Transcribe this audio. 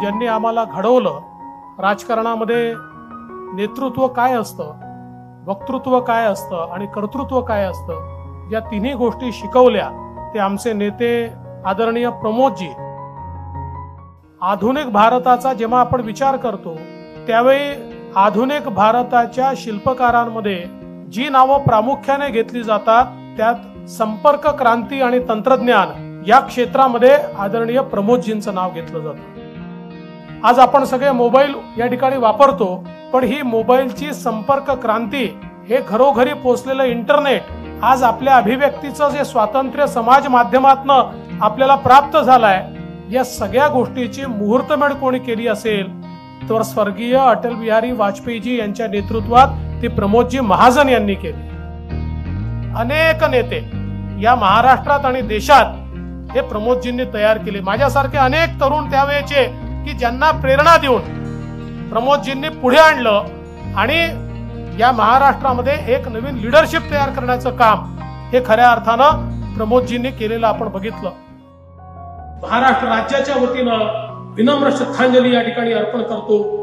ज्यांनी आम्हाला घडवलं, राजकारणामध्ये नेतृत्व काय असतं, वक्तृत्व काय असतं आणि कर्तृत्व काय असतं, या तिन्ही गोष्टी शिकवल्या ते आमचे नेते आदरणीय प्रमोदजी। आधुनिक भारताचा जेव्हा आपण विचार करतो त्यावेळी आधुनिक भारताच्या शिल्पकारांमध्ये जी नावं प्रामुख्याने घेतली जातात त्यात संपर्क क्रांती आणि तंत्रज्ञान या क्षेत्रामध्ये आदरणीय प्रमोदजींचं नाव घेतलं जातं। आज आपण सगळे मोबाईल या ठिकाणी वापरतो, पण ही मोबाईलची संपर्क क्रांती, हे घरोघरी पोहोचलेलं इंटरनेट, आज आपल्या अभिव्यक्तीचं जे स्वातंत्र्य समाज माध्यमातून आपल्याला प्राप्त झालंय, या सगळ्या गोष्टीची मुहूर्तमेढ कोणी केली असेल तर स्वर्गीय अटल बिहारी वाजपेयीजी यांच्या नेतृत्वात ती प्रमोदजी महाजन यांनी केली। अनेक नेते या महाराष्ट्रात आणि देशात हे प्रमोदजींनी तयार केले। माझ्यासारखे अनेक तरुण त्यावेळेचे की ज्यांना प्रेरणा देऊन प्रमोदजींनी पुढे आणलं आणि या महाराष्ट्रामध्ये एक नवीन लीडरशिप तयार करण्याचं काम हे खऱ्या अर्थानं प्रमोदजींनी केलेलं आपण बघितलं। महाराष्ट्र राज्याच्या वतीनं विनम्र श्रद्धांजली या ठिकाणी अर्पण करतो।